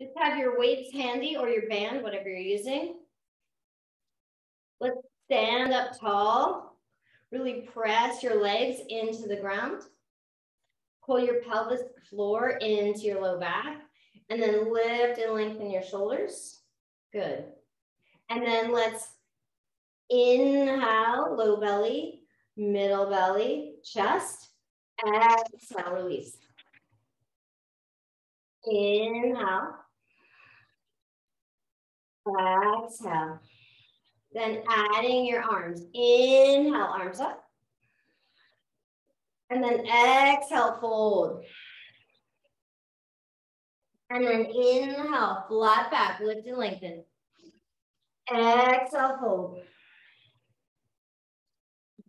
Just have your weights handy or your band, whatever you're using. Let's stand up tall. Really press your legs into the ground. Pull your pelvis floor into your low back, and then lift and lengthen your shoulders. Good. And then let's inhale, low belly, middle belly, chest. Exhale, release. Inhale. Exhale. Then adding your arms. Inhale, arms up. And then exhale, fold. And then inhale, flat back, lift and lengthen. Exhale, fold.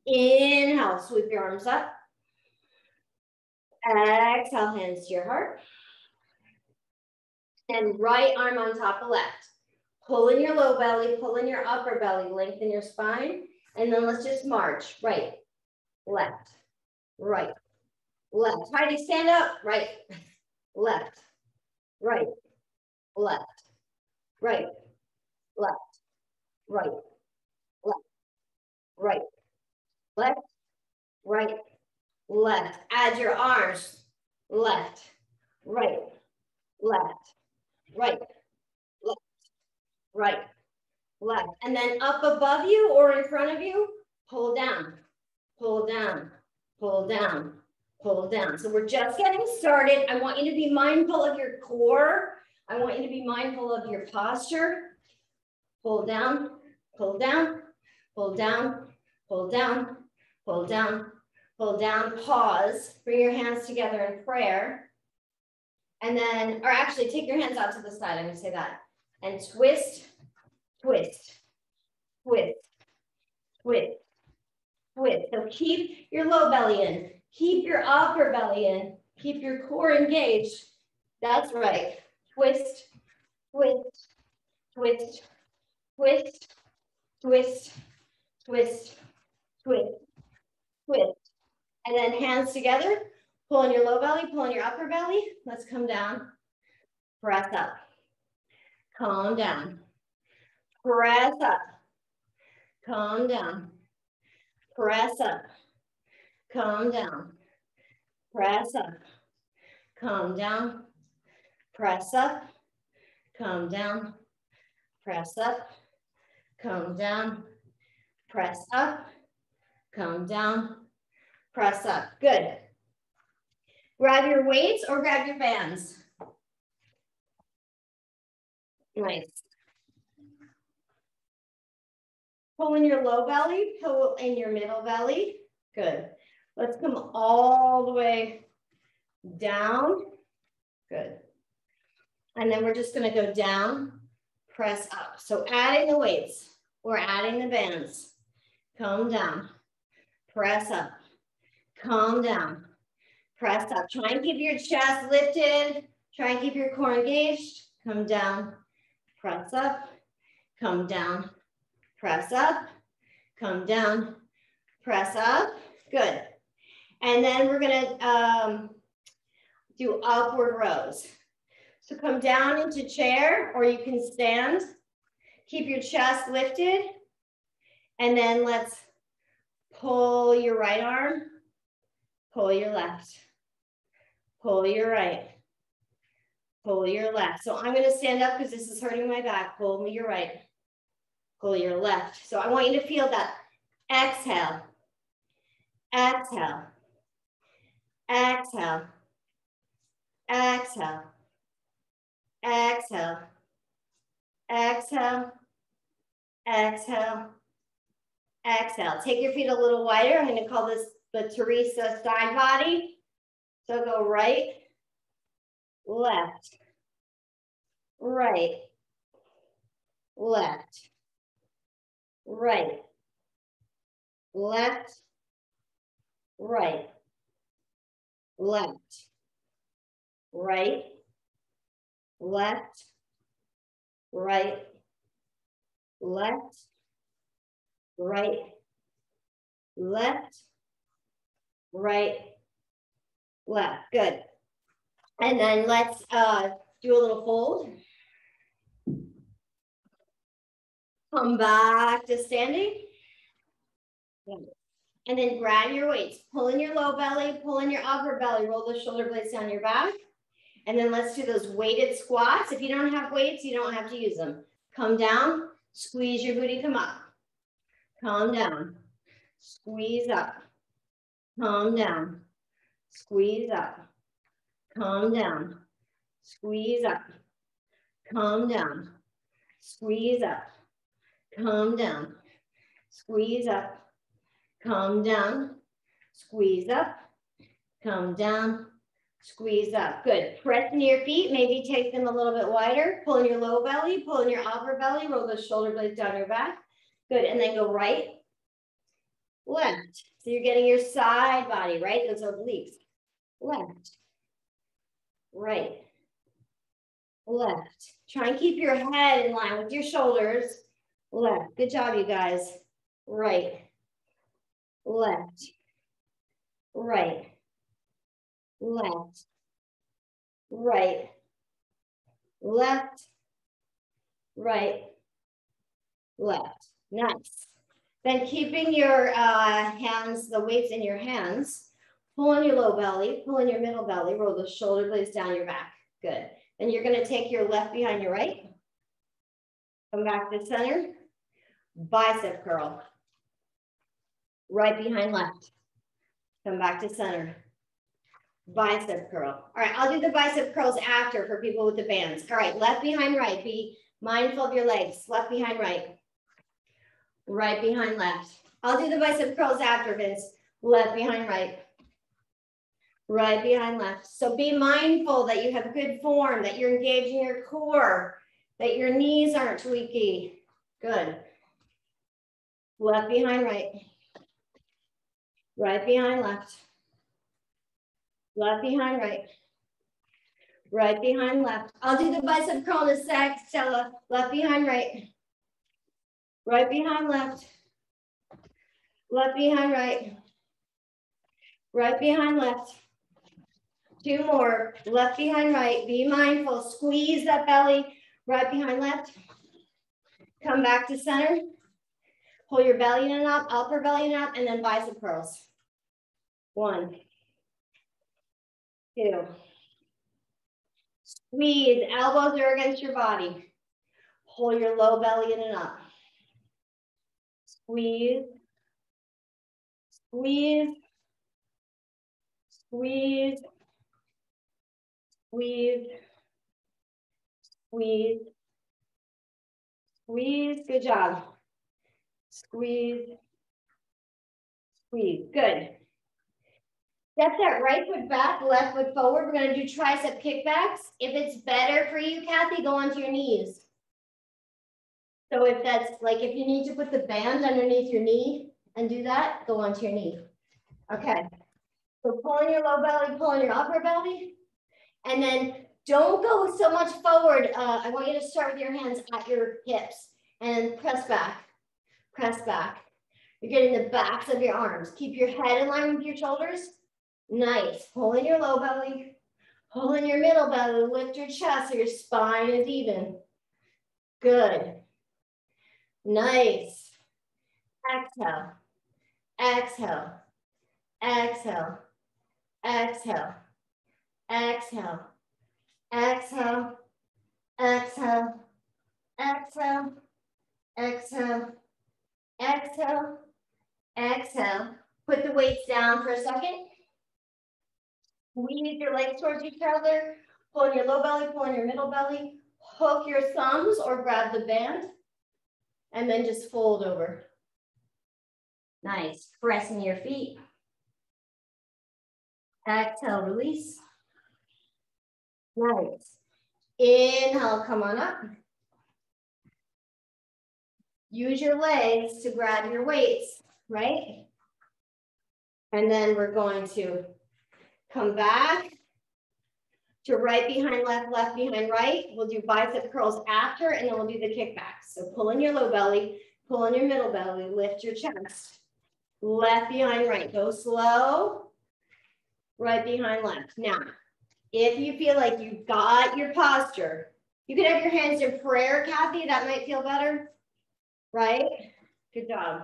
Inhale, sweep your arms up. Exhale, hands to your heart. And right arm on top of left. Pull in your low belly, pull in your upper belly, lengthen your spine. And then let's just march. Right, left, right, left. Heidi, stand up. Right, left, right, left, right, left, right, left, right, left, right, left. Add your arms. Left, right, left, right, left, right, left. And then up above you or in front of you, pull down, pull down, pull down, pull down. So we're just getting started. I want you to be mindful of your core. I want you to be mindful of your posture. Pull down, pull down, pull down, pull down, pull down, pull down. Pause, bring your hands together in prayer. And then, or actually take your hands out to the side, I'm gonna say that. And twist, twist, twist, twist, twist. So keep your low belly in, keep your upper belly in, keep your core engaged. That's right. Twist, twist, twist, twist, twist, twist, twist, twist. And then hands together. Pull in your low belly, pull in your upper belly. Let's come down, press up, calm down, press up, calm down, press up, calm down, press up, calm down, press up, calm down, press up, calm down, press up, calm down, press up. Good. Grab your weights or grab your bands. Nice. Pull in your low belly, pull in your middle belly. Good. Let's come all the way down. Good. And then we're just gonna go down, press up. So adding the weights or adding the bands. Come down, press up, come down. Press up, try and keep your chest lifted. Try and keep your core engaged. Come down, press up, come down, press up, come down, press up. Good. And then we're gonna do upward rows. So come down into chair or you can stand. Keep your chest lifted. And then let's pull your right arm, pull your left. Pull your right, pull your left. So I'm gonna stand up because this is hurting my back. Pull your right, pull your left. So I want you to feel that. Exhale, exhale, exhale, exhale, exhale, exhale, exhale, exhale. Take your feet a little wider. I'm gonna call this the Teresa side body. So go right, left, right, left, right, left, right, left, right, left, right, left, right, left, right, left. Good. And then let's do a little fold. Come back to standing. And then grab your weights. Pull in your low belly, pull in your upper belly, roll the shoulder blades down your back. And then let's do those weighted squats. If you don't have weights, you don't have to use them. Come down, squeeze your booty, come up. Come down, squeeze up. Come down, squeeze up. Come down, squeeze up. Come down, squeeze up. Come down, squeeze up. Come down, squeeze up. Come down, squeeze up. Good. Press into your feet. Maybe take them a little bit wider. Pull in your low belly, pull in your upper belly, roll those shoulder blades down your back. Good. And then go right, left. So you're getting your side body, right? Those obliques. Left, right, left. Try and keep your head in line with your shoulders. Left. Good job, you guys. Right. Left, right, left, right, left, right, left. Nice. Then keeping your hands, the weights in your hands, pull in your low belly, pull in your middle belly, roll the shoulder blades down your back. Good. Then you're going to take your left behind your right. Come back to center. Bicep curl. Right behind left. Come back to center. Bicep curl. All right, I'll do the bicep curls after for people with the bands. All right, left behind right. Be mindful of your legs. Left behind right. Right behind left. I'll do the bicep curls after, Vince. Left behind right. Right behind left. So be mindful that you have good form, that you're engaging your core, that your knees aren't tweaky. Good. Left behind right. Right behind left. Left behind right. Right behind left. I'll do the bicep curl in a sec, Stella. Left behind right. Right behind left. Left behind right. Right behind left. Two more. Left behind right. Be mindful. Squeeze that belly. Right behind left. Come back to center. Pull your belly in and up, upper belly in and up, and then bicep curls. One, two. Squeeze, elbows are against your body. Pull your low belly in and up. Squeeze, squeeze, squeeze, squeeze, squeeze, squeeze. Good job. Squeeze, squeeze. Good. Step that right foot back, left foot forward. We're going to do tricep kickbacks. If it's better for you, Kathy, go onto your knees. So if that's like, if you need to put the band underneath your knee and do that, go onto your knee. Okay. So pull in your low belly, pull in your upper belly. And then don't go so much forward. I want you to start with your hands at your hips and press back. Press back. You're getting the backs of your arms. Keep your head in line with your shoulders. Nice. Pull in your low belly. Pull in your middle belly. Lift your chest so your spine is even. Good. Nice. Exhale. Exhale. Exhale. Exhale. Exhale. Exhale. Exhale. Exhale. Exhale. Exhale, exhale. Put the weights down for a second. Squeeze your legs towards each other. Pull in your low belly, pull in your middle belly. Hook your thumbs or grab the band. And then just fold over. Nice. Press into your feet. Exhale, release. Nice. Inhale, come on up. Use your legs to grab your weights, right? And then we're going to come back to right behind left, left behind right. We'll do bicep curls after, and then we'll do the kickbacks. So pull in your low belly, pull in your middle belly, lift your chest. Left behind right, go slow. Right behind left. Now, if you feel like you've got your posture, you can have your hands in prayer, Kathy, that might feel better. right? Good job.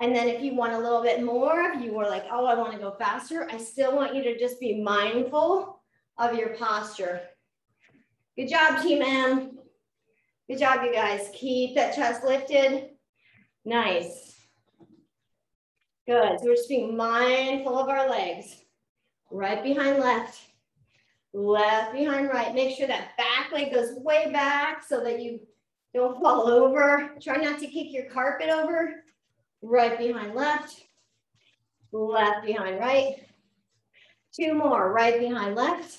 And then if you want a little bit more, if you were like, oh, I want to go faster, I still want you to just be mindful of your posture. Good job, Team M. Good job, you guys. Keep that chest lifted. Nice. Good. So we're just being mindful of our legs. Right behind left. Left behind right. Make sure that back leg goes way back so that you don't fall over. Try not to kick your carpet over. Right behind left. Left behind right. Two more. Right behind left.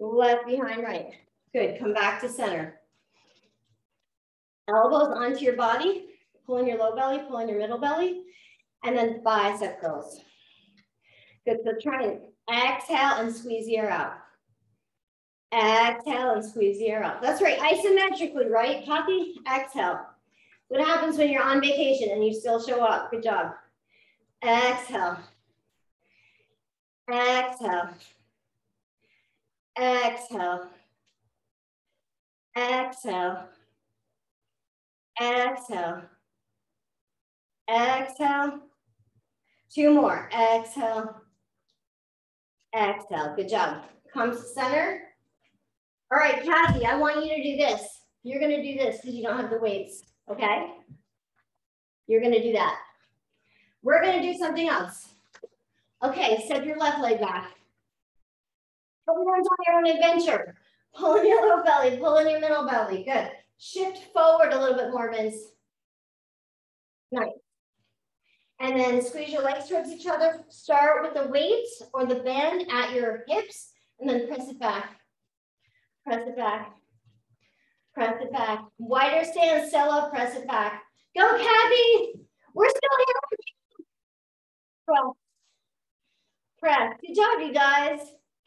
Left behind right. Good. Come back to center. Elbows onto your body. Pull in your low belly. Pull in your middle belly. And then bicep curls. Good. So try and exhale and squeeze the air out. Exhale and squeeze the air out. That's right. Isometrically, right, Kathy? Exhale. What happens when you're on vacation and you still show up? Good job. Exhale. Exhale. Exhale. Exhale. Exhale. Exhale. Two more. Exhale. Exhale. Good job. Come to center. All right, Kathy, I want you to do this. You're going to do this because you don't have the weights. Okay? You're going to do that. We're going to do something else. Okay, step your left leg back. Everyone's on your own adventure. Pull in your low belly, pull in your middle belly. Good. Shift forward a little bit more, Vince. Nice. And then squeeze your legs towards each other. Start with the weight or the bend at your hips and then press it back. Press it back. Press it back. Wider stance, Stella, press it back. Go, Kathy. We're still here. Press. Press. Good job, you guys.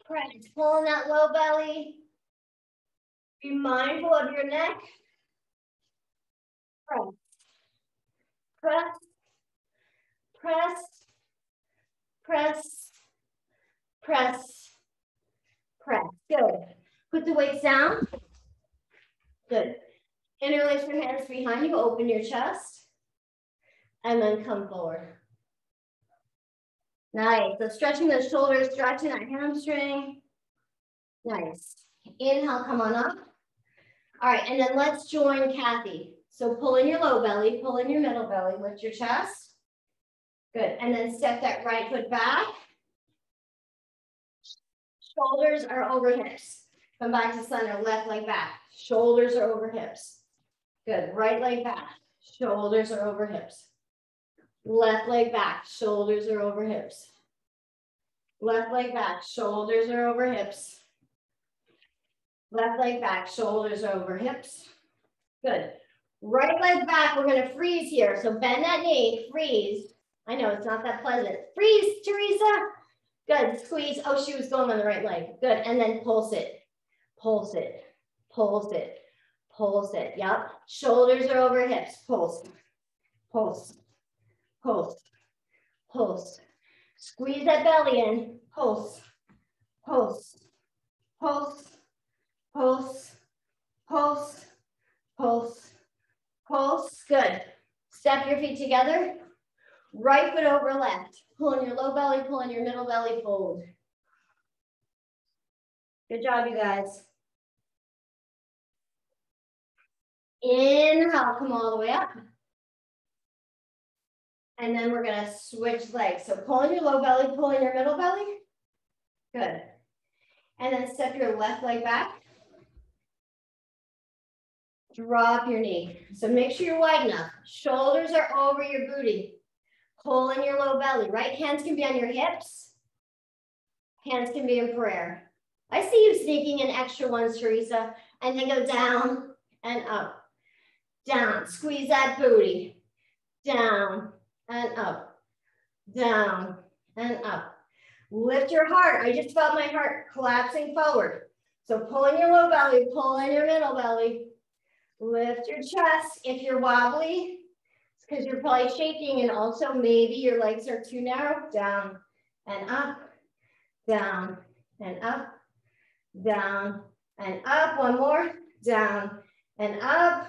Press. Pull in that low belly. Be mindful of your neck. Press. Press. Press. Press. Press. Press. Good. Put the weights down. Good. Interlace your hands behind you, open your chest, and then come forward. Nice. So stretching those shoulders, stretching that hamstring. Nice. Inhale, come on up. All right, and then let's join Kathy. So pull in your low belly, pull in your middle belly, lift your chest. Good. And then step that right foot back. Shoulders are over hips. Come back to center, left leg back. Shoulders are over hips. Good, right leg back. Shoulders are over hips. Left leg back, shoulders are over hips. Left leg back, shoulders are over hips. Left leg back, shoulders are over hips. Good. Right leg back, we're gonna freeze here. So bend that knee, freeze. I know it's not that pleasant. Freeze, Teresa. Good, squeeze. Oh, she was going on the right leg. Good, and then pulse it. Pulse it, pulse it, pulse it. Yep. Shoulders are over hips. Pulse, pulse, pulse, pulse. Squeeze that belly in. Pulse, pulse, pulse, pulse, pulse, pulse, pulse. Good. Step your feet together. Right foot over left. Pull in your low belly, pull in your middle belly, fold. Good job, you guys. Inhale, come all the way up. And then we're gonna switch legs. So pull in your low belly, pull in your middle belly. Good. And then step your left leg back. Drop your knee. So make sure you're wide enough. Shoulders are over your booty. Pull in your low belly. Right hands can be on your hips. Hands can be in prayer. I see you sneaking in extra ones, Teresa, and then go down and up, down, squeeze that booty, down and up, down and up. Lift your heart. I just felt my heart collapsing forward. So pull in your low belly, pull in your middle belly, lift your chest. If you're wobbly, it's because you're probably shaking and also maybe your legs are too narrow, down and up, down and up. Down and up, one more, down and up.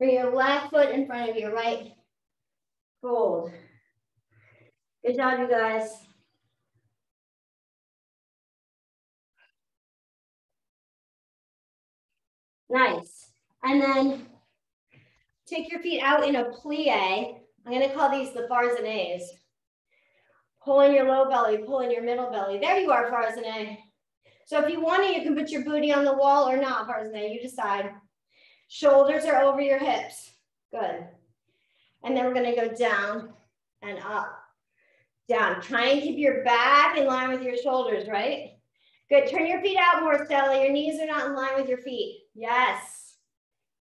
Bring your left foot in front of your right. Fold. Good job, you guys. Nice. And then take your feet out in a plie. I'm going to call these the Farzanehs. Pull in your low belly, pull in your middle belly. There you are, Farzaneh. So if you want to, you can put your booty on the wall or not, Farzaneh. You decide. Shoulders are over your hips. Good. And then we're going to go down and up. Down. Try and keep your back in line with your shoulders, right? Good. Turn your feet out more, Stella. Your knees are not in line with your feet. Yes.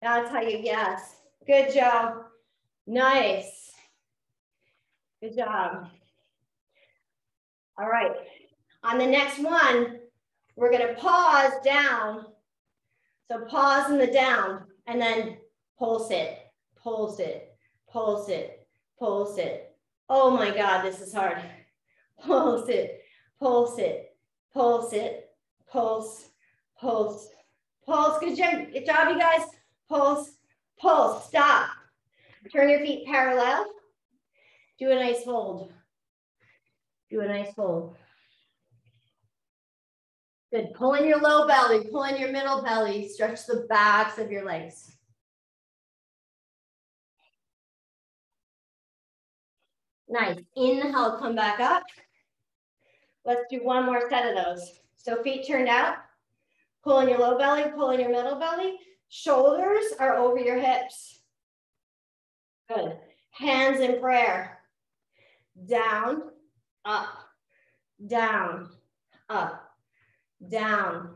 That's how you guess. Good job. Nice. Good job. All right. On the next one, we're going to pause down. So pause in the down and then pulse it, pulse it, pulse it, pulse it. Oh my God, this is hard. Pulse it, pulse it, pulse it, pulse, pulse, pulse. Good job, you guys. Pulse, pulse, stop. Turn your feet parallel. Do a nice fold. Do a nice fold. Good, pull in your low belly, pull in your middle belly, stretch the backs of your legs. Nice, inhale, come back up. Let's do one more set of those. So feet turned out, pull in your low belly, pull in your middle belly, shoulders are over your hips. Good, hands in prayer. Down, up, down, up. Down,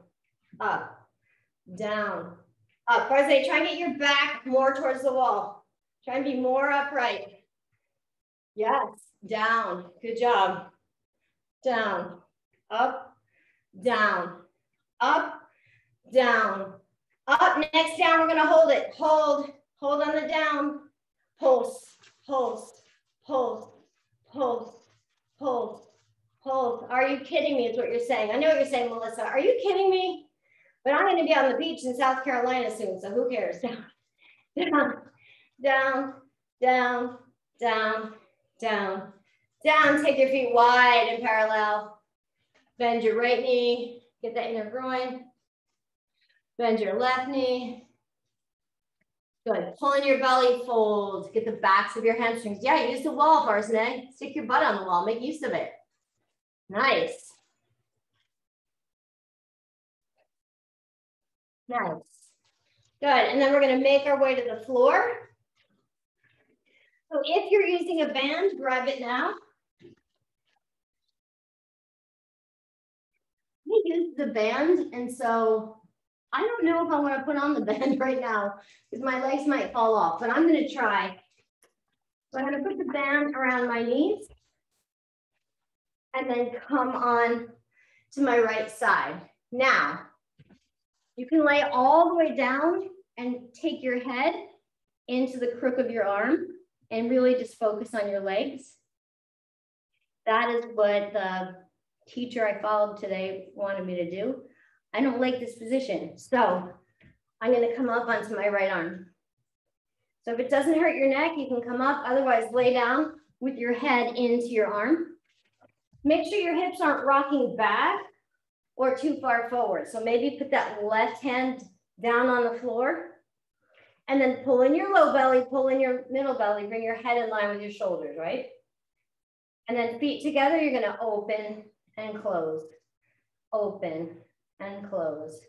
up, down, up. Farzaneh, try and get your back more towards the wall. Try and be more upright. Yes, down, good job. Down, up, down, up, down, up. Next down, we're gonna hold it. Hold, hold on the down. Pulse, pulse, pulse, pulse, pulse. Pulse. Are you kidding me is what you're saying. I know what you're saying, Melissa. Are you kidding me? But I'm going to be on the beach in South Carolina soon, so who cares? Down, down, down, down, down, down, down. Take your feet wide and parallel. Bend your right knee. Get that inner groin. Bend your left knee. Good. Pull in your belly fold. Get the backs of your hamstrings. Yeah, use the wall, Farzaneh. Stick your butt on the wall. Make use of it. Nice. Nice. Good. And then we're going to make our way to the floor. So if you're using a band, grab it now. We use the band, and so I don't know if I want to put on the band right now because my legs might fall off, but I'm going to try. So I'm going to put the band around my knees. And then come on to my right side. Now, you can lay all the way down and take your head into the crook of your arm and really just focus on your legs. That is what the teacher I followed today wanted me to do. I don't like this position, so I'm going to come up onto my right arm. So if it doesn't hurt your neck, you can come up. Otherwise, lay down with your head into your arm. Make sure your hips aren't rocking back or too far forward. So maybe put that left hand down on the floor and then pull in your low belly, pull in your middle belly, bring your head in line with your shoulders, right? And then feet together, you're gonna open and close, open and close.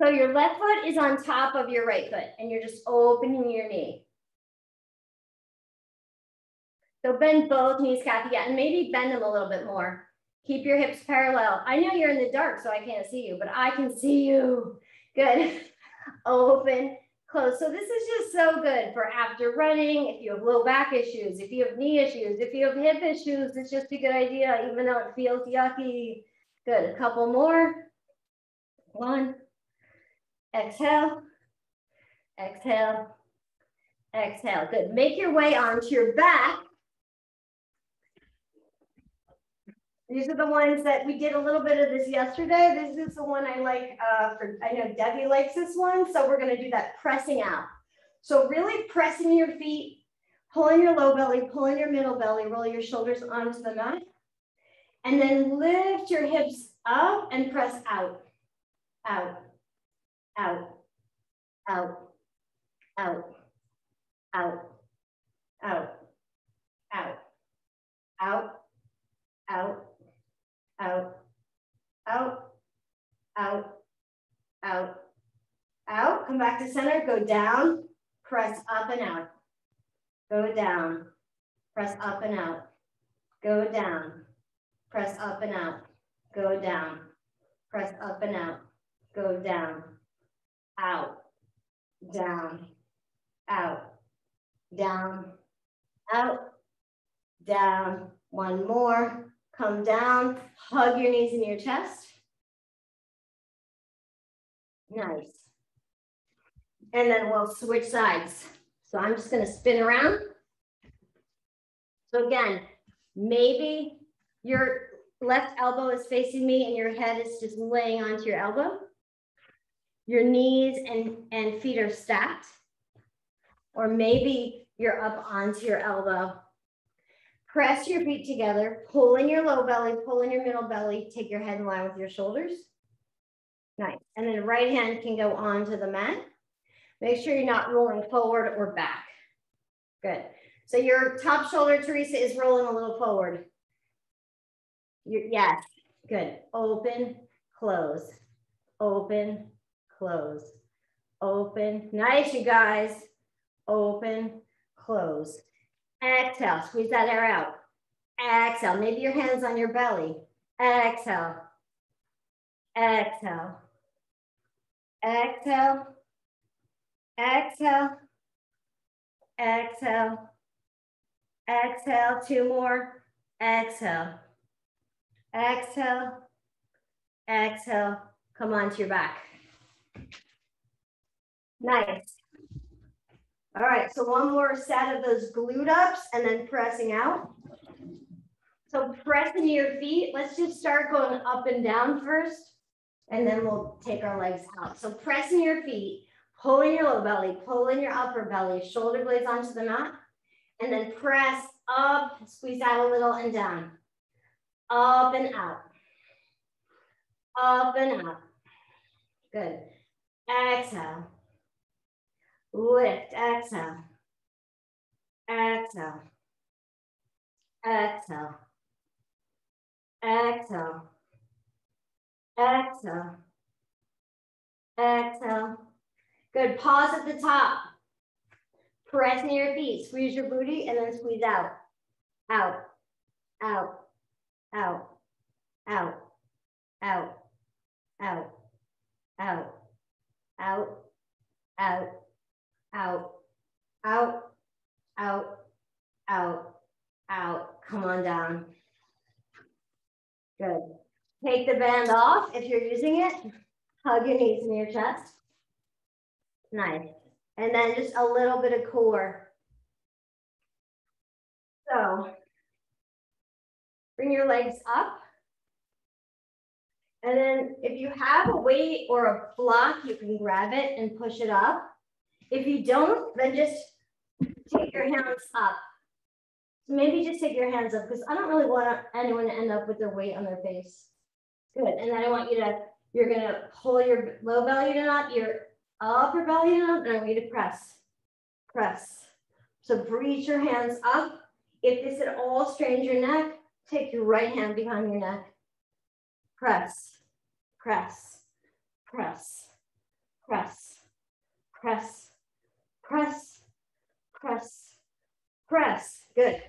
So your left foot is on top of your right foot and you're just opening your knee. So bend both knees, Kathy, yeah, and maybe bend them a little bit more. Keep your hips parallel. I know you're in the dark, so I can't see you, but I can see you. Good. Open, close. So this is just so good for after running, if you have low back issues, if you have knee issues, if you have hip issues, it's just a good idea, even though it feels yucky. Good, a couple more. One. Exhale, exhale, exhale. Good, make your way onto your back. These are the ones that we did a little bit of this yesterday. This is the one I like, I know Debbie likes this one. So we're gonna do that pressing out. So really pressing your feet, pulling your low belly, pulling your middle belly, roll your shoulders onto the mat, and then lift your hips up and press out, out, out, out, out, out, out, out, out, out, out, out, out, out, out. Come back to center, go down, press up and out. Go down, press up and out. Go down, press up and out. Go down, press up and out. Go down, out, down, out, down, out, down. One more, come down, hug your knees in your chest. Nice. And then we'll switch sides. So I'm just gonna spin around. So again, maybe your left elbow is facing me and your head is just laying onto your elbow. Your knees and feet are stacked. Or maybe you're up onto your elbow. Press your feet together, pull in your low belly, pull in your middle belly, take your head in line with your shoulders. Nice. And then right hand can go onto the mat. Make sure you're not rolling forward or back. Good. So your top shoulder, Teresa, is rolling a little forward. Yes, good. Open, close, open, close, open. Nice, you guys. Open, close. Exhale, squeeze that air out. Exhale, maybe your hands on your belly. Exhale, exhale, exhale, exhale, exhale, exhale. Two more, exhale. Exhale, exhale, come onto your back. Nice. All right, so one more set of those glute ups and then pressing out. So press into your feet. Let's just start going up and down first, and then we'll take our legs out. So press into your feet, pull in your low belly, pull in your upper belly, shoulder blades onto the mat, and then press up, squeeze out a little and down. Up and out, up and out. Good. Exhale, lift, exhale, exhale, exhale, exhale, exhale, exhale. Good. Pause at the top, press into your feet, squeeze your booty, and then squeeze out, out, out, out, out, out, out, out, out, out, out, out, out, out, out. Come on down. Good. Take the band off if you're using it. Hug your knees in your chest. Nice. And then just a little bit of core. So bring your legs up. And then if you have a weight or a block, you can grab it and push it up. If you don't, then just take your hands up. So maybe just take your hands up because I don't really want anyone to end up with their weight on their face. Good. And then I want you to, you're going to pull your low belly to knot, your upper belly to knot, and I want you to press, press. So breathe your hands up. If this at all strains your neck, take your right hand behind your neck. Press, press, press, press, press, press, press, press. Good.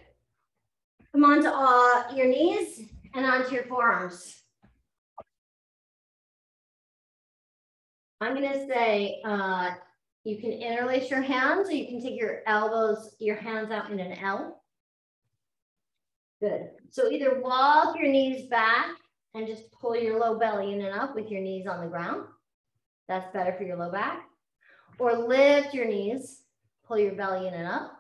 Come onto your knees and onto your forearms. I'm going to say you can interlace your hands or you can take your elbows, your hands out in an L. Good. So either walk your knees back and just pull your low belly in and up with your knees on the ground. That's better for your low back. Or lift your knees, pull your belly in and up.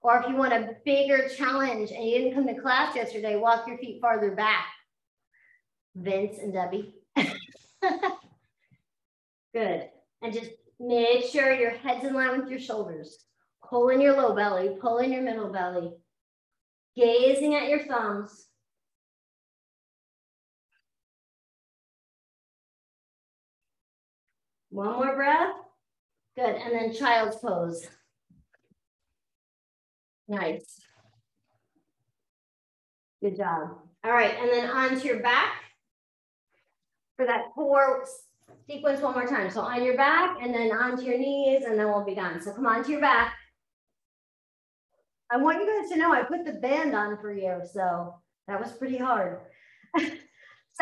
Or if you want a bigger challenge and you didn't come to class yesterday, walk your feet farther back. Vince and Debbie. Good. And just Make sure your head's in line with your shoulders. Pull in your low belly, pull in your middle belly. Gazing at your thumbs. One more breath. Good, and then child's pose. Nice. Good job. All right, and then onto your back for that core sequence one more time. So on your back and then onto your knees and then we'll be done. So come onto your back. I want you guys to know I put the band on for you, so that was pretty hard.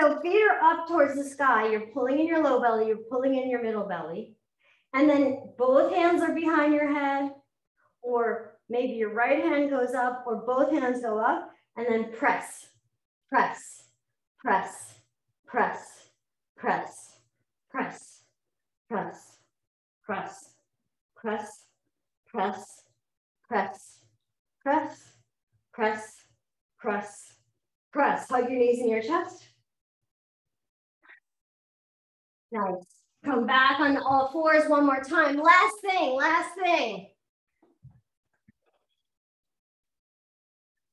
So feet are up towards the sky. You're pulling in your low belly, you're pulling in your middle belly. And then both hands are behind your head, or maybe your right hand goes up or both hands go up, and then press, press, press, press, press, press, press, press, press, press, press, press, press, press, press. Hug your knees in your chest. Nice. Come back on all fours one more time. Last thing, last thing.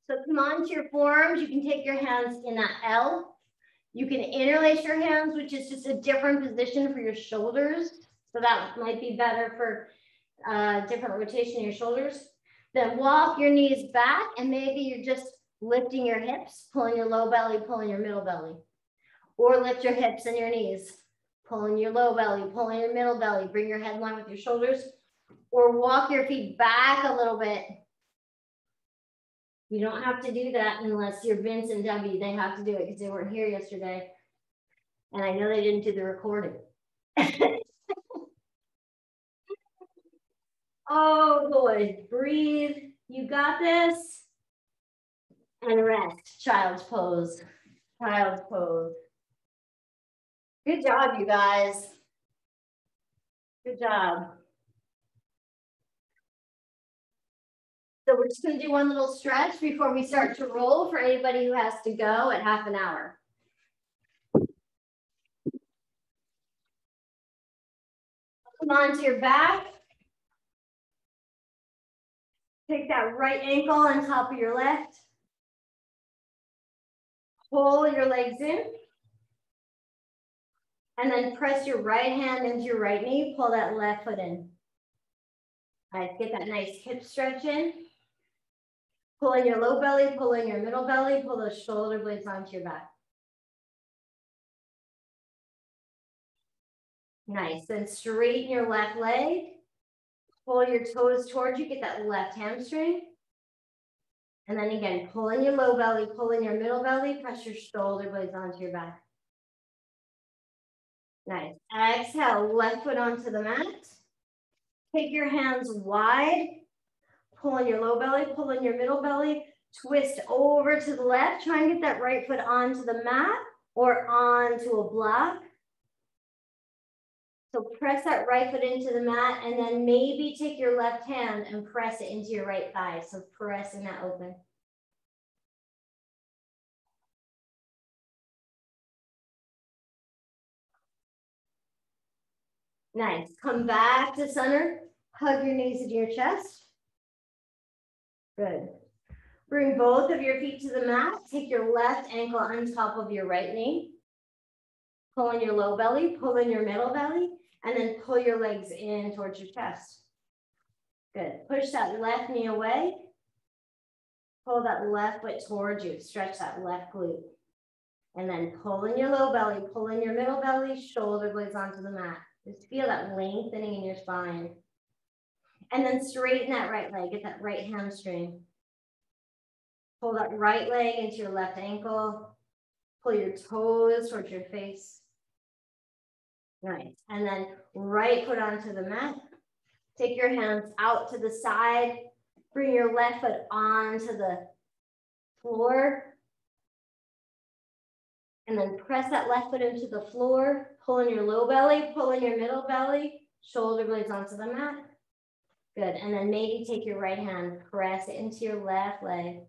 So come on to your forearms. You can take your hands in that L. You can interlace your hands, which is just a different position for your shoulders. So that might be better for different rotation of your shoulders. Then walk your knees back, and maybe you're just lifting your hips, pulling your low belly, pulling your middle belly, or lift your hips and your knees. Pulling your low belly, pulling your middle belly, bring your head in line with your shoulders, or walk your feet back a little bit. You don't have to do that unless you're Vince and Debbie. They have to do it because they weren't here yesterday. And I know they didn't do the recording. Oh boy, breathe. You got this. And rest, child's pose, child's pose. Good job, you guys. Good job. So we're just going to do one little stretch before we start to roll for anybody who has to go at half an hour. Come on to your back. Take that right ankle on top of your left. Pull your legs in. And then press your right hand into your right knee, pull that left foot in. All right, get that nice hip stretch in. Pull in your low belly, pull in your middle belly, pull those shoulder blades onto your back. Nice, then straighten your left leg. Pull your toes towards you, get that left hamstring. And then again, pull in your low belly, pull in your middle belly, press your shoulder blades onto your back. Nice. Exhale, left foot onto the mat. Take your hands wide. Pull in your low belly, pull in your middle belly. Twist over to the left. Try and get that right foot onto the mat or onto a block. So press that right foot into the mat and then maybe take your left hand and press it into your right thigh. So pressing that open. Nice, come back to center, hug your knees into your chest. Good. Bring both of your feet to the mat, take your left ankle on top of your right knee. Pull in your low belly, pull in your middle belly, and then pull your legs in towards your chest. Good, push that left knee away. Pull that left foot towards you, stretch that left glute. And then pull in your low belly, pull in your middle belly, shoulder blades onto the mat. Just feel that lengthening in your spine. And then straighten that right leg, get that right hamstring. Pull that right leg into your left ankle. Pull your toes towards your face. Nice. And then right foot onto the mat. Take your hands out to the side. Bring your left foot onto the floor. And then press that left foot into the floor. Pull in your low belly, pull in your middle belly, shoulder blades onto the mat. Good, and then maybe take your right hand, press it into your left leg.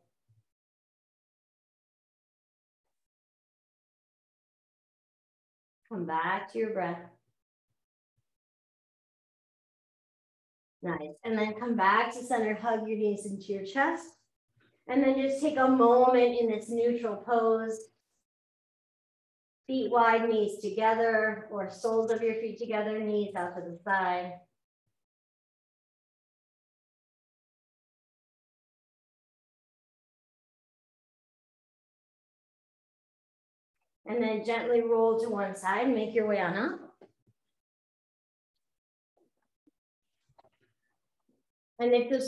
Come back to your breath. Nice. And then come back to center, hug your knees into your chest. And then just take a moment in this neutral pose. Feet wide, knees together, or soles of your feet together, knees out to the side. And then gently roll to one side, make your way on up. And if this